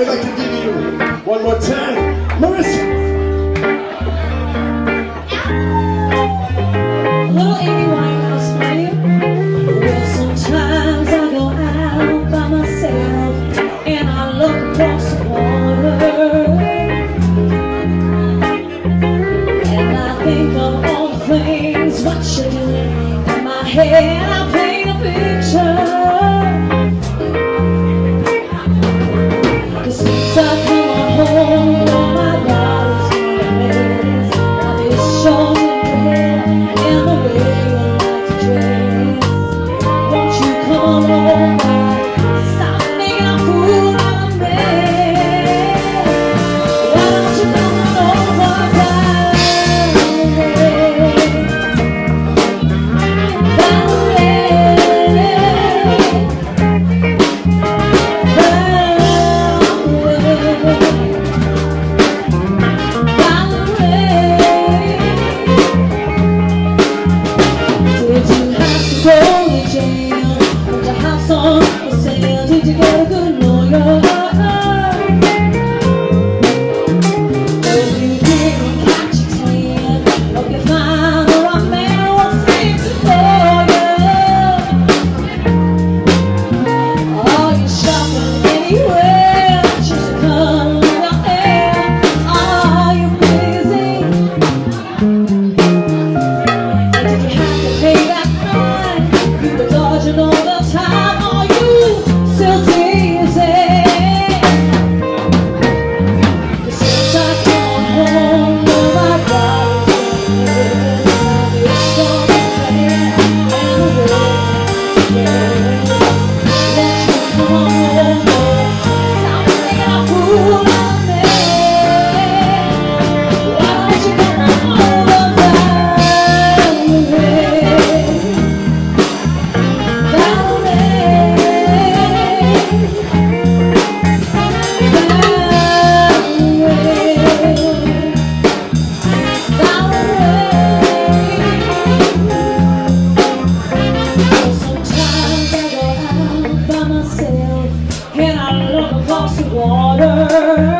we'd like to give you one more time, Marissa. And I paint a picture, 'cause since I come home all my body's in my this shows and the way I like to dress. Won't you come home? Stop making a fool of me. Why don't you come over? Myself, and I love a glass of water.